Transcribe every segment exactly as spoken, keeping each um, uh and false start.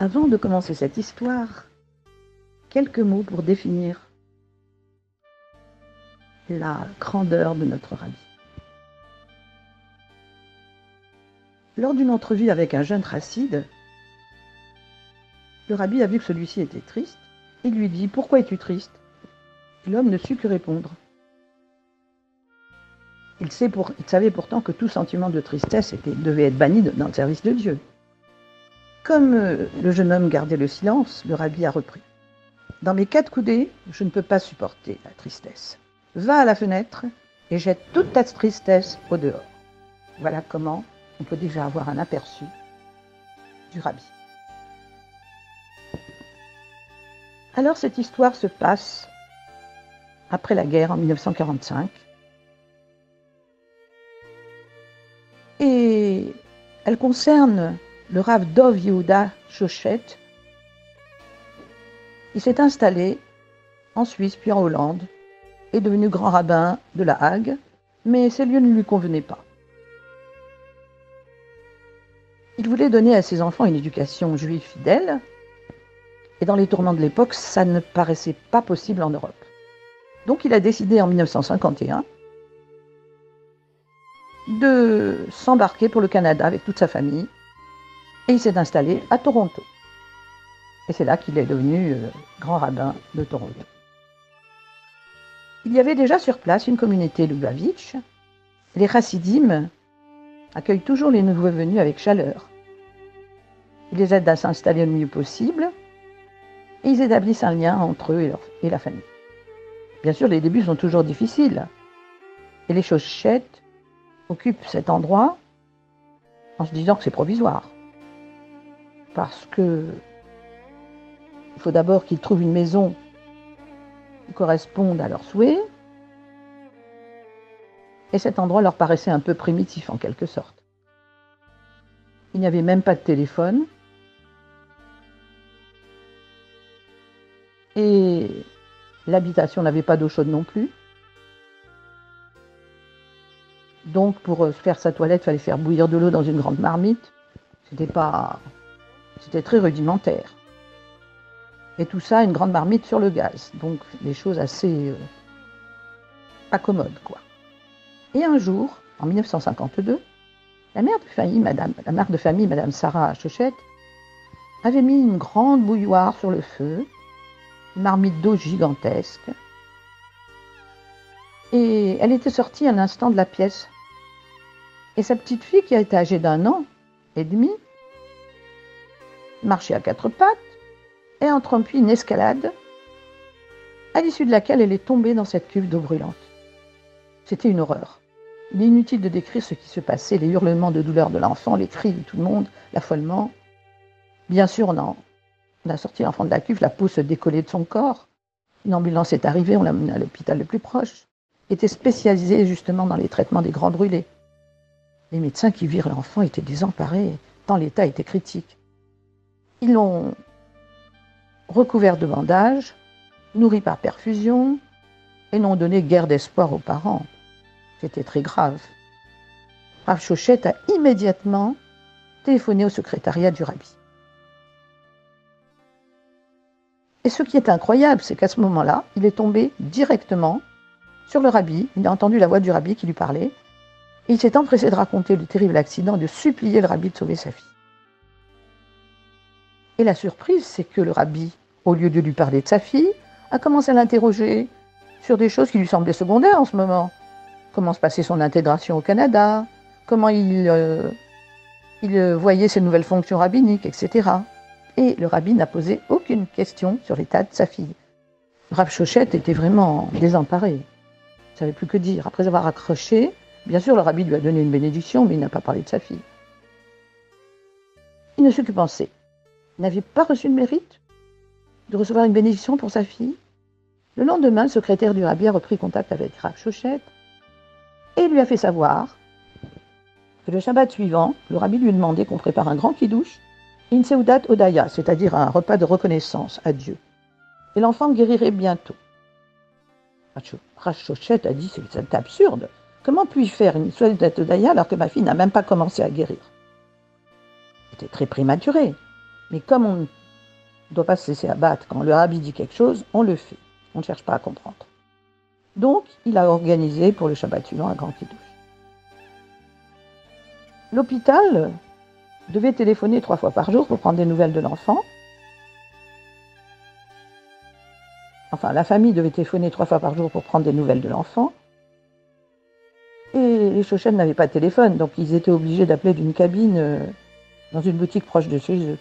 Avant de commencer cette histoire, quelques mots pour définir la grandeur de notre Rabbi. Lors d'une entrevue avec un jeune chassid, le Rabbi a vu que celui-ci était triste et lui dit « Pourquoi es-tu triste ?» L'homme ne sut que répondre. Il, sait pour, il savait pourtant que tout sentiment de tristesse était, devait être banni dans le service de Dieu. Comme le jeune homme gardait le silence, le Rabbi a repris. « Dans mes quatre coudées, je ne peux pas supporter la tristesse. Va à la fenêtre et jette toute ta tristesse au dehors. » Voilà comment on peut déjà avoir un aperçu du Rabbi. Alors cette histoire se passe après la guerre en mille neuf cent quarante-cinq. Et elle concerne le Rav Dov Yehuda Schochet. Il s'est installé en Suisse puis en Hollande, est devenu grand rabbin de la Hague, mais ces lieux ne lui convenaient pas. Il voulait donner à ses enfants une éducation juive fidèle, et dans les tourments de l'époque, ça ne paraissait pas possible en Europe. Donc il a décidé en mille neuf cent cinquante et un de s'embarquer pour le Canada avec toute sa famille, et il s'est installé à Toronto. Et c'est là qu'il est devenu grand rabbin de Toronto. Il y avait déjà sur place une communauté Lubavitch. Les chassidim accueillent toujours les nouveaux venus avec chaleur. Ils les aident à s'installer le mieux possible et ils établissent un lien entre eux et, leur, et la famille. Bien sûr, les débuts sont toujours difficiles et les Schochet occupent cet endroit en se disant que c'est provisoire. Parce que il faut d'abord qu'ils trouvent une maison correspondent à leurs souhaits, et cet endroit leur paraissait un peu primitif en quelque sorte. Il n'y avait même pas de téléphone, et l'habitation n'avait pas d'eau chaude non plus. Donc pour faire sa toilette, il fallait faire bouillir de l'eau dans une grande marmite. C'était pas... C'était très rudimentaire. Et tout ça, une grande marmite sur le gaz. Donc, des choses assez euh, pas commodes, quoi. Et un jour, en mille neuf cent cinquante-deux, la mère de famille, Madame, la mère de famille, Madame Sarah Schochet, avait mis une grande bouilloire sur le feu, une marmite d'eau gigantesque. Et elle était sortie un instant de la pièce. Et sa petite fille, qui a été âgée d'un an et demi, marchait à quatre pattes, et entreprit une escalade, à l'issue de laquelle elle est tombée dans cette cuve d'eau brûlante. C'était une horreur. Il est inutile de décrire ce qui se passait, les hurlements de douleur de l'enfant, les cris de tout le monde, l'affolement. Bien sûr, on a, on a sorti l'enfant de la cuve, la peau se décollait de son corps. Une ambulance est arrivée, on l'a menée à l'hôpital le plus proche. Elle était spécialisée justement dans les traitements des grands brûlés. Les médecins qui virent l'enfant étaient désemparés, tant l'état était critique. Ils l'ont recouvert de bandages, nourri par perfusion, et n'ont donné guère d'espoir aux parents. C'était très grave. Rav Schochet a immédiatement téléphoné au secrétariat du Rabbi. Et ce qui est incroyable, c'est qu'à ce moment-là, il est tombé directement sur le Rabbi, il a entendu la voix du Rabbi qui lui parlait, et il s'est empressé de raconter le terrible accident, de supplier le Rabbi de sauver sa fille. Et la surprise, c'est que le Rabbi, au lieu de lui parler de sa fille, a commencé à l'interroger sur des choses qui lui semblaient secondaires en ce moment. Comment se passait son intégration au Canada, comment il, euh, il voyait ses nouvelles fonctions rabbiniques, et cetera. Et le Rabbi n'a posé aucune question sur l'état de sa fille. Rav Schochet était vraiment désemparé. Il ne savait plus que dire. Après avoir accroché, bien sûr, le Rabbi lui a donné une bénédiction, mais il n'a pas parlé de sa fille. Il ne sut que penser. N'avait pas reçu le mérite de recevoir une bénédiction pour sa fille. Le lendemain, le secrétaire du Rabbi a repris contact avec Rav Schochet et lui a fait savoir que le Shabbat suivant, le Rabbi lui demandait qu'on prépare un grand kidouche, une Seudat Hodaya, c'est-à-dire un repas de reconnaissance à Dieu. Et l'enfant guérirait bientôt. Rav Schochet a dit, c'est absurde, comment puis-je faire une Seudat Hodaya alors que ma fille n'a même pas commencé à guérir? C'était très prématuré. Mais comme on ne doit pas se laisser abattre quand le rabbi dit quelque chose, on le fait. On ne cherche pas à comprendre. Donc, il a organisé pour le Shabbat suivant un grand kidouche. L'hôpital devait téléphoner trois fois par jour pour prendre des nouvelles de l'enfant. Enfin, la famille devait téléphoner trois fois par jour pour prendre des nouvelles de l'enfant. Et les Schochet n'avaient pas de téléphone, donc ils étaient obligés d'appeler d'une cabine dans une boutique proche de chez eux.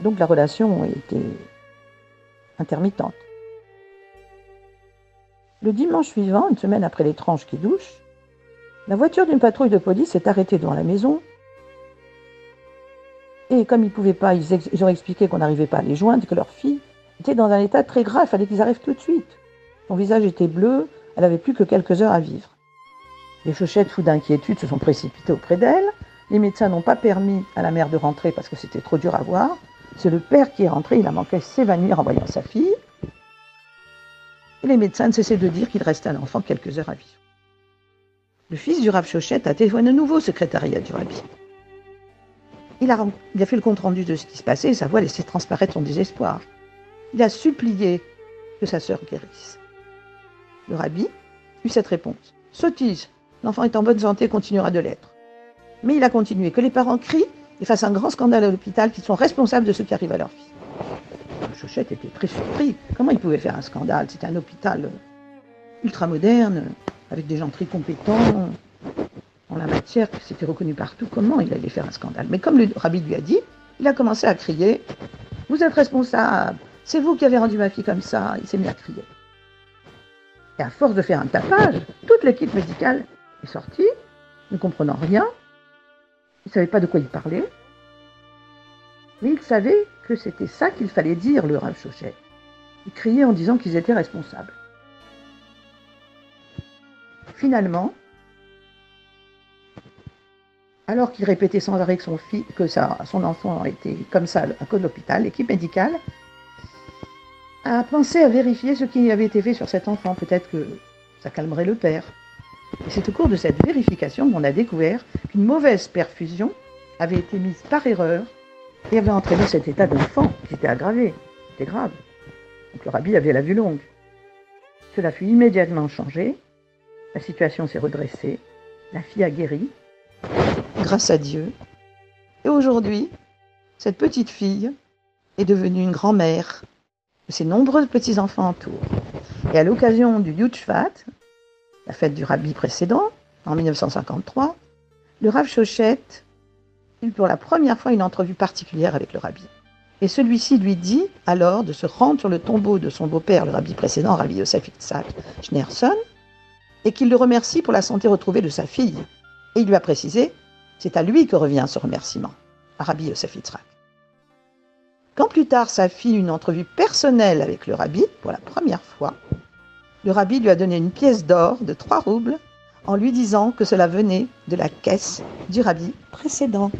Donc la relation était intermittente. Le dimanche suivant, une semaine après l'étrange kidouche, la voiture d'une patrouille de police s'est arrêtée devant la maison. Et comme ils ne pouvaient pas, ils, ex- ils ont expliqué qu'on n'arrivait pas à les joindre, que leur fille était dans un état très grave, il fallait qu'ils arrivent tout de suite. Son visage était bleu, elle n'avait plus que quelques heures à vivre. Les Schochet, fous d'inquiétude, se sont précipités auprès d'elle. Les médecins n'ont pas permis à la mère de rentrer parce que c'était trop dur à voir. C'est le père qui est rentré, il a manqué s'évanouir en voyant sa fille. Et les médecins ne cessaient de dire qu'il restait à l'enfant quelques heures à vivre. Le fils du Rav Schochet a téléphoné à nouveau au secrétariat du Rabbi. Il a, il a fait le compte-rendu de ce qui se passait et sa voix laissait transparaître son désespoir. Il a supplié que sa sœur guérisse. Le Rabbi eut cette réponse. « Sottise, l'enfant est en bonne santé, continuera de l'être. » Mais il a continué que les parents crient et fassent un grand scandale à l'hôpital qu'ils sont responsables de ce qui arrive à leur fille. Le Schochet était très surpris. Comment il pouvait faire un scandale? C'était un hôpital ultramoderne, avec des gens très compétents en la matière, qui s'était reconnu partout. Comment il allait faire un scandale? Mais comme le rabbi lui a dit, il a commencé à crier « Vous êtes responsable, c'est vous qui avez rendu ma fille comme ça !» Il s'est mis à crier. Et à force de faire un tapage, toute l'équipe médicale est sortie, ne comprenant rien. Ils ne savaient pas de quoi il parlait. Mais ils savaient que c'était ça qu'il fallait dire, le Rav Schochet. Ils criaient en disant qu'ils étaient responsables. Finalement, alors qu'il répétait sans arrêt que son, fils, que sa, son enfant était comme ça à cause de l'hôpital, l'équipe médicale a pensé à vérifier ce qui avait été fait sur cet enfant. Peut-être que ça calmerait le père. Et c'est au cours de cette vérification qu'on a découvert qu'une mauvaise perfusion avait été mise par erreur et avait entraîné cet état d'enfant qui était aggravé. C'était grave. Donc le rabbi avait la vue longue. Cela fut immédiatement changé. La situation s'est redressée. La fille a guéri, grâce à Dieu. Et aujourd'hui, cette petite fille est devenue une grand-mère de ses nombreux petits-enfants autour. Et à l'occasion du Yud Shvat, la fête du rabbi précédent, en dix-neuf cent cinquante-trois, le Rav Schochet eut pour la première fois une entrevue particulière avec le rabbi. Et celui-ci lui dit alors de se rendre sur le tombeau de son beau-père, le rabbi précédent, Rabbi Yosef Yitzchak Schneerson, et qu'il le remercie pour la santé retrouvée de sa fille. Et il lui a précisé, c'est à lui que revient ce remerciement, à Rabbi Yosef Yitzchak. Quand plus tard sa fille eut une entrevue personnelle avec le rabbi, pour la première fois, le rabbi lui a donné une pièce d'or de trois roubles en lui disant que cela venait de la caisse du rabbi précédent.